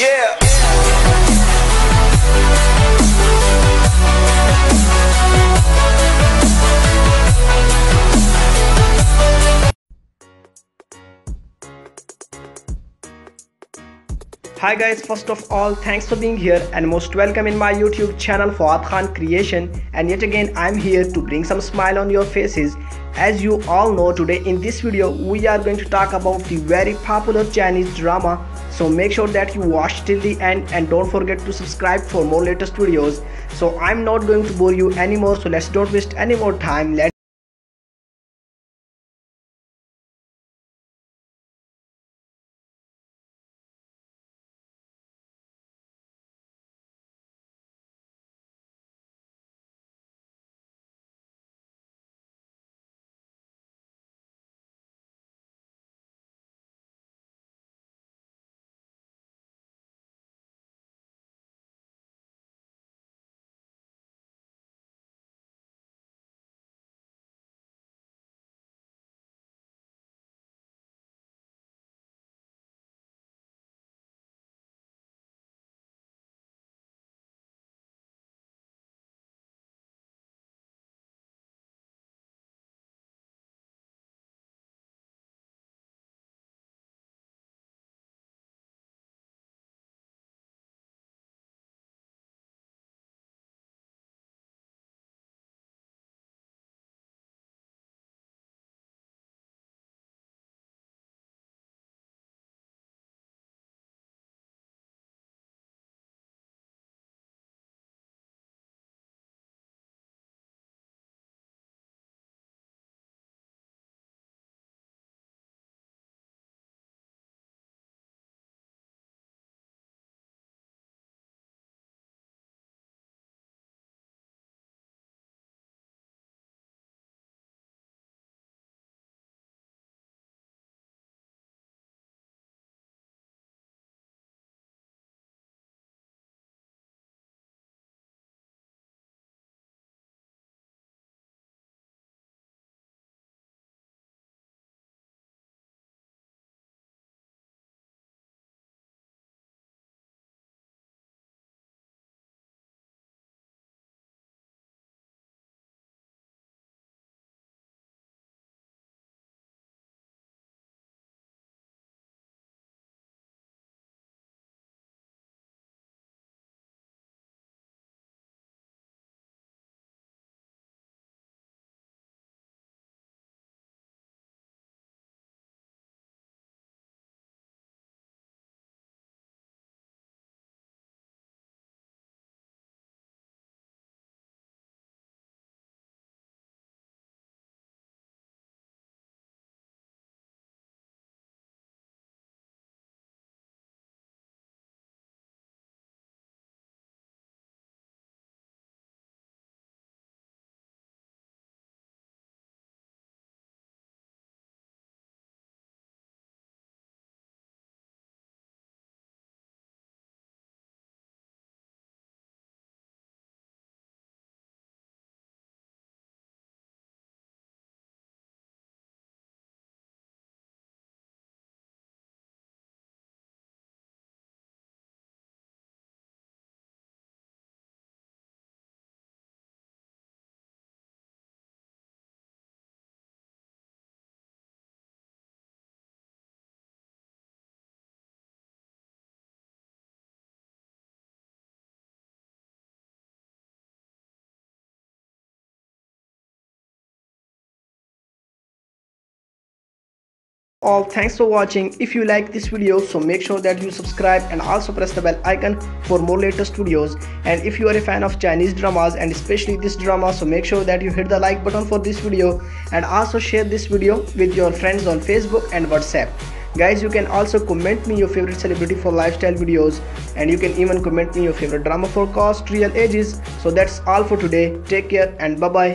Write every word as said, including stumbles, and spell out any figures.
Yeah. Hi guys, first of all, thanks for being here and most welcome in my YouTube channel F K Creation. And yet again, I'm here to bring some smile on your faces. As you all know, today in this video, we are going to talk about the very popular Chinese drama. So make sure that you watch till the end and don't forget to subscribe for more latest videos. So I'm not going to bore you anymore. So let's don't waste any more time. Let's all thanks for watching. If you like this video, so make sure that you subscribe and also press the bell icon for more latest videos. And if you are a fan of Chinese dramas and especially this drama, so make sure that you hit the like button for this video and also share this video with your friends on Facebook and WhatsApp. Guys, you can also comment me your favorite celebrity for lifestyle videos, and you can even comment me your favorite drama for cost, real ages. So that's all for today. Take care and bye bye.